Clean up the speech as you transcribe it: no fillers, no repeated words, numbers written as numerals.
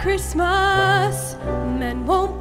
Christmas, men won't